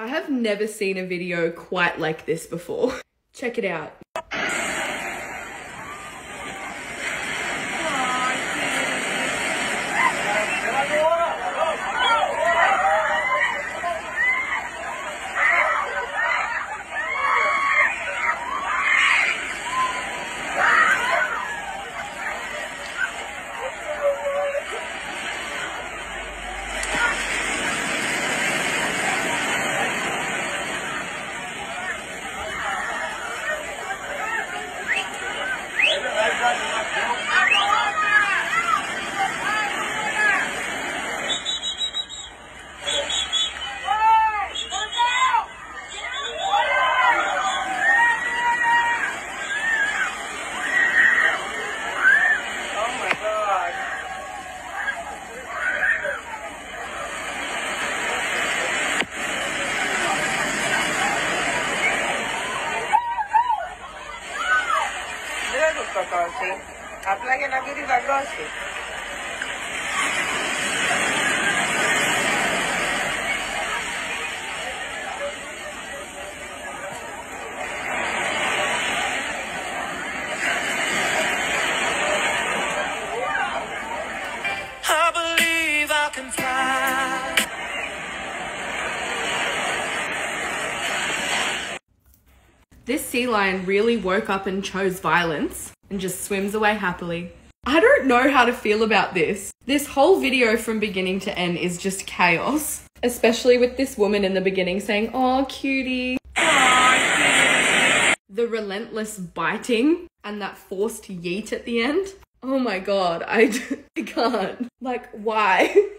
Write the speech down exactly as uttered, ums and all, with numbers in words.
I have never seen a video quite like this before. Check it out. This sea lion really woke up and chose violence and just swims away happily. I don't know how to feel about this. This whole video from beginning to end is just chaos, especially with this woman in the beginning saying, "Oh, cutie." The relentless biting and that forced yeet at the end. Oh my God, I, I can't. Like, why?